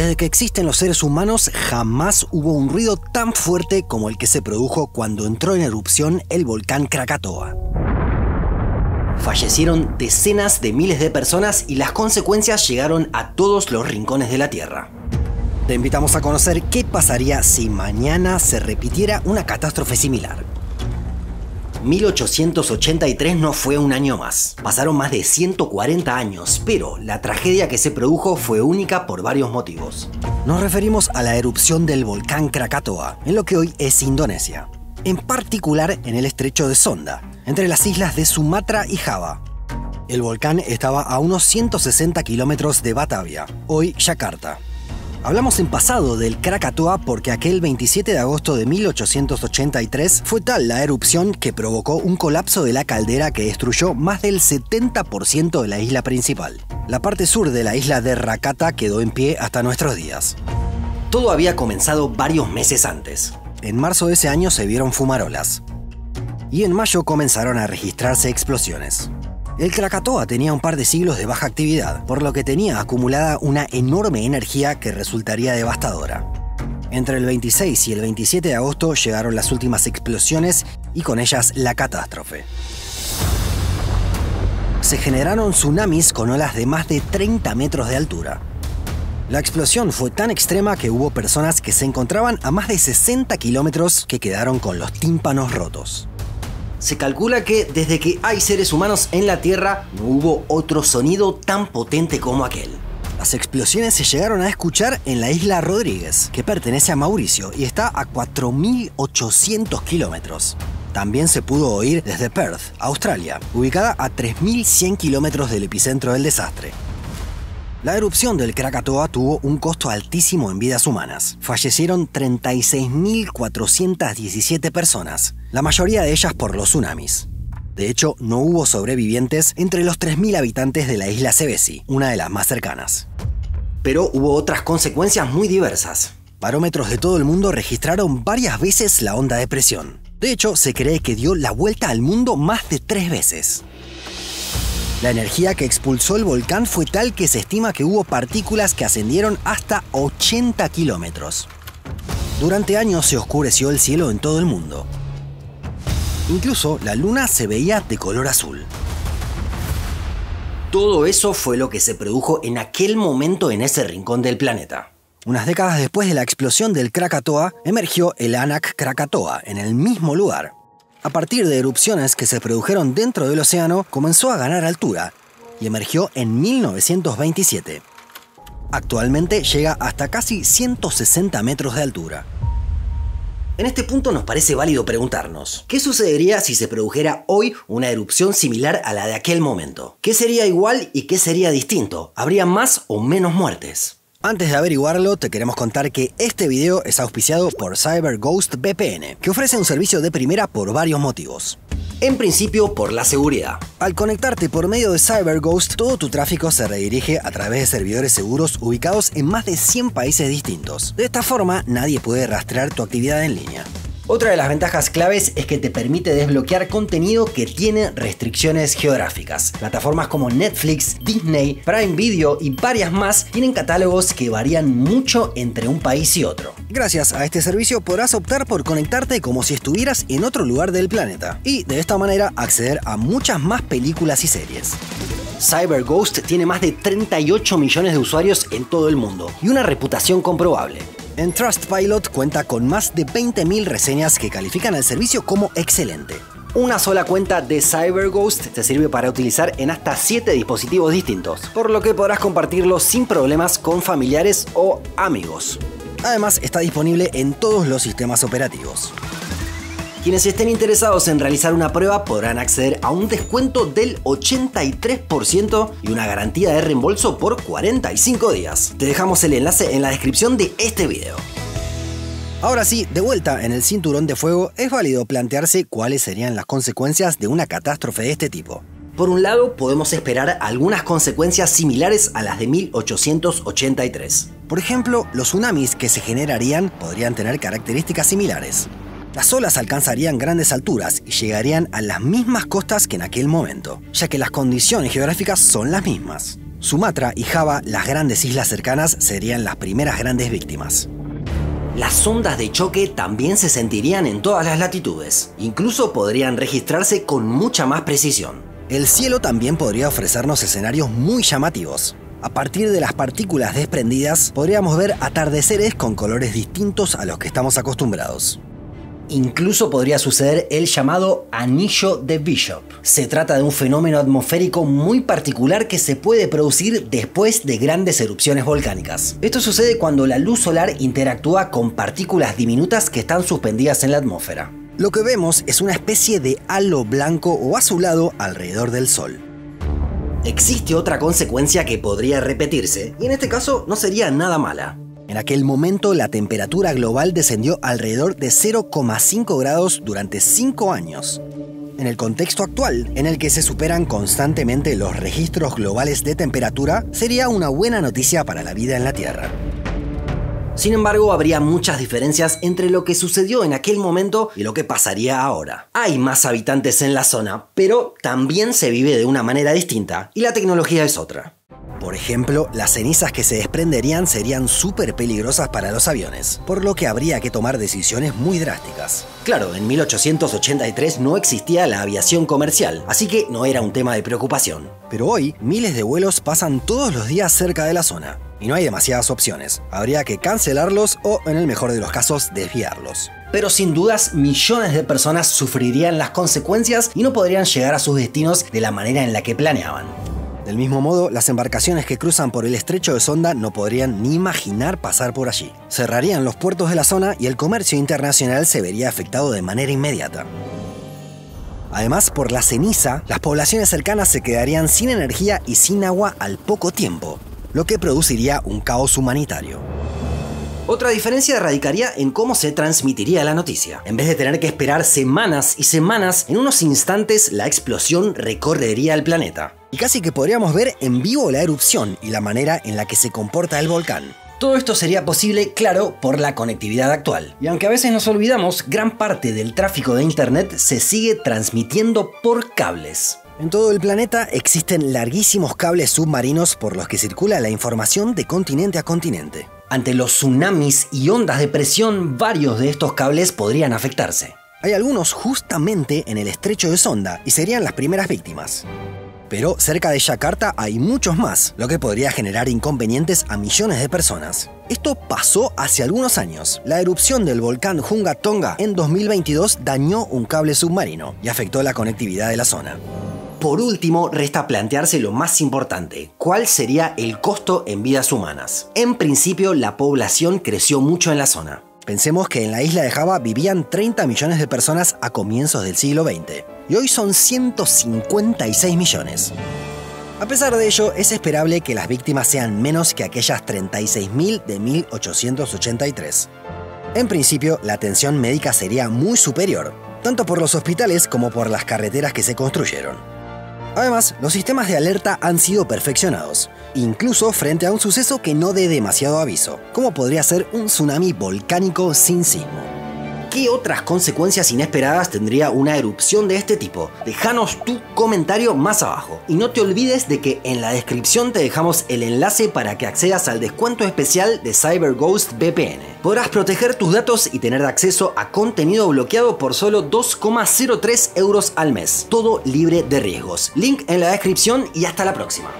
Desde que existen los seres humanos, jamás hubo un ruido tan fuerte como el que se produjo cuando entró en erupción el volcán Krakatoa. Fallecieron decenas de miles de personas y las consecuencias llegaron a todos los rincones de la Tierra. Te invitamos a conocer qué pasaría si mañana se repitiera una catástrofe similar. 1883 no fue un año más. Pasaron más de 140 años, pero la tragedia que se produjo fue única por varios motivos. Nos referimos a la erupción del volcán Krakatoa, en lo que hoy es Indonesia. En particular en el estrecho de Sonda, entre las islas de Sumatra y Java. El volcán estaba a unos 160 kilómetros de Batavia, hoy Yakarta. Hablamos en pasado del Krakatoa porque aquel 27 de agosto de 1883 fue tal la erupción que provocó un colapso de la caldera que destruyó más del 70% de la isla principal. La parte sur de la isla de Rakata quedó en pie hasta nuestros días. Todo había comenzado varios meses antes. En marzo de ese año se vieron fumarolas. Y en mayo comenzaron a registrarse explosiones. El Krakatoa tenía un par de siglos de baja actividad, por lo que tenía acumulada una enorme energía que resultaría devastadora. Entre el 26 y el 27 de agosto llegaron las últimas explosiones y con ellas la catástrofe. Se generaron tsunamis con olas de más de 30 metros de altura. La explosión fue tan extrema que hubo personas que se encontraban a más de 60 kilómetros que quedaron con los tímpanos rotos. Se calcula que desde que hay seres humanos en la Tierra no hubo otro sonido tan potente como aquel. Las explosiones se llegaron a escuchar en la isla Rodríguez, que pertenece a Mauricio y está a 4.800 kilómetros. También se pudo oír desde Perth, Australia, ubicada a 3.100 kilómetros del epicentro del desastre. La erupción del Krakatoa tuvo un costo altísimo en vidas humanas. Fallecieron 36.417 personas. La mayoría de ellas por los tsunamis. De hecho, no hubo sobrevivientes entre los 3.000 habitantes de la isla Sebesi, una de las más cercanas. Pero hubo otras consecuencias muy diversas. Barómetros de todo el mundo registraron varias veces la onda de presión. De hecho, se cree que dio la vuelta al mundo más de 3 veces. La energía que expulsó el volcán fue tal que se estima que hubo partículas que ascendieron hasta 80 kilómetros. Durante años se oscureció el cielo en todo el mundo. Incluso la luna se veía de color azul. Todo eso fue lo que se produjo en aquel momento en ese rincón del planeta. Unas décadas después de la explosión del Krakatoa, emergió el Anak Krakatoa en el mismo lugar. A partir de erupciones que se produjeron dentro del océano, comenzó a ganar altura y emergió en 1927. Actualmente llega hasta casi 160 metros de altura. En este punto nos parece válido preguntarnos, ¿qué sucedería si se produjera hoy una erupción similar a la de aquel momento? ¿Qué sería igual y qué sería distinto? ¿Habría más o menos muertes? Antes de averiguarlo, te queremos contar que este video es auspiciado por CyberGhost VPN, que ofrece un servicio de primera por varios motivos. En principio, por la seguridad. Al conectarte por medio de CyberGhost, todo tu tráfico se redirige a través de servidores seguros ubicados en más de 100 países distintos. De esta forma, nadie puede rastrear tu actividad en línea. Otra de las ventajas claves es que te permite desbloquear contenido que tiene restricciones geográficas. Plataformas como Netflix, Disney, Prime Video y varias más tienen catálogos que varían mucho entre un país y otro. Gracias a este servicio podrás optar por conectarte como si estuvieras en otro lugar del planeta y de esta manera acceder a muchas más películas y series. CyberGhost tiene más de 38 millones de usuarios en todo el mundo y una reputación comprobable. En Trustpilot cuenta con más de 20.000 reseñas que califican al servicio como excelente. Una sola cuenta de CyberGhost te sirve para utilizar en hasta 7 dispositivos distintos, por lo que podrás compartirlo sin problemas con familiares o amigos. Además, está disponible en todos los sistemas operativos. Quienes estén interesados en realizar una prueba podrán acceder a un descuento del 83% y una garantía de reembolso por 45 días. Te dejamos el enlace en la descripción de este video. Ahora sí, de vuelta en el cinturón de fuego, es válido plantearse cuáles serían las consecuencias de una catástrofe de este tipo. Por un lado, podemos esperar algunas consecuencias similares a las de 1883. Por ejemplo, los tsunamis que se generarían podrían tener características similares. Las olas alcanzarían grandes alturas y llegarían a las mismas costas que en aquel momento, ya que las condiciones geográficas son las mismas. Sumatra y Java, las grandes islas cercanas, serían las primeras grandes víctimas. Las ondas de choque también se sentirían en todas las latitudes, incluso podrían registrarse con mucha más precisión. El cielo también podría ofrecernos escenarios muy llamativos. A partir de las partículas desprendidas, podríamos ver atardeceres con colores distintos a los que estamos acostumbrados. Incluso podría suceder el llamado anillo de Bishop. Se trata de un fenómeno atmosférico muy particular que se puede producir después de grandes erupciones volcánicas. Esto sucede cuando la luz solar interactúa con partículas diminutas que están suspendidas en la atmósfera. Lo que vemos es una especie de halo blanco o azulado alrededor del Sol. Existe otra consecuencia que podría repetirse, y en este caso no sería nada mala. En aquel momento, la temperatura global descendió alrededor de 0,5 grados durante 5 años. En el contexto actual, en el que se superan constantemente los registros globales de temperatura, sería una buena noticia para la vida en la Tierra. Sin embargo, habría muchas diferencias entre lo que sucedió en aquel momento y lo que pasaría ahora. Hay más habitantes en la zona, pero también se vive de una manera distinta, y la tecnología es otra. Por ejemplo, las cenizas que se desprenderían serían súper peligrosas para los aviones, por lo que habría que tomar decisiones muy drásticas. Claro, en 1883 no existía la aviación comercial, así que no era un tema de preocupación. Pero hoy, miles de vuelos pasan todos los días cerca de la zona, y no hay demasiadas opciones. Habría que cancelarlos o, en el mejor de los casos, desviarlos. Pero sin dudas, millones de personas sufrirían las consecuencias y no podrían llegar a sus destinos de la manera en la que planeaban. Del mismo modo, las embarcaciones que cruzan por el estrecho de Sonda no podrían ni imaginar pasar por allí. Cerrarían los puertos de la zona y el comercio internacional se vería afectado de manera inmediata. Además, por la ceniza, las poblaciones cercanas se quedarían sin energía y sin agua al poco tiempo, lo que produciría un caos humanitario. Otra diferencia radicaría en cómo se transmitiría la noticia. En vez de tener que esperar semanas y semanas, en unos instantes la explosión recorrería el planeta. Y casi que podríamos ver en vivo la erupción y la manera en la que se comporta el volcán. Todo esto sería posible, claro, por la conectividad actual. Y aunque a veces nos olvidamos, gran parte del tráfico de Internet se sigue transmitiendo por cables. En todo el planeta existen larguísimos cables submarinos por los que circula la información de continente a continente. Ante los tsunamis y ondas de presión, varios de estos cables podrían afectarse. Hay algunos justamente en el estrecho de Sonda y serían las primeras víctimas. Pero cerca de Yakarta hay muchos más, lo que podría generar inconvenientes a millones de personas. Esto pasó hace algunos años. La erupción del volcán Hunga Tonga en 2022 dañó un cable submarino y afectó la conectividad de la zona. Por último, resta plantearse lo más importante, ¿cuál sería el costo en vidas humanas? En principio, la población creció mucho en la zona. Pensemos que en la isla de Java vivían 30 millones de personas a comienzos del siglo XX, y hoy son 156 millones. A pesar de ello, es esperable que las víctimas sean menos que aquellas 36.000 de 1883. En principio, la atención médica sería muy superior, tanto por los hospitales como por las carreteras que se construyeron. Además, los sistemas de alerta han sido perfeccionados, incluso frente a un suceso que no dé demasiado aviso, como podría ser un tsunami volcánico sin sismo. ¿Qué otras consecuencias inesperadas tendría una erupción de este tipo? Déjanos tu comentario más abajo. Y no te olvides de que en la descripción te dejamos el enlace para que accedas al descuento especial de CyberGhost VPN. Podrás proteger tus datos y tener acceso a contenido bloqueado por solo 2,03 euros al mes. Todo libre de riesgos. Link en la descripción y hasta la próxima.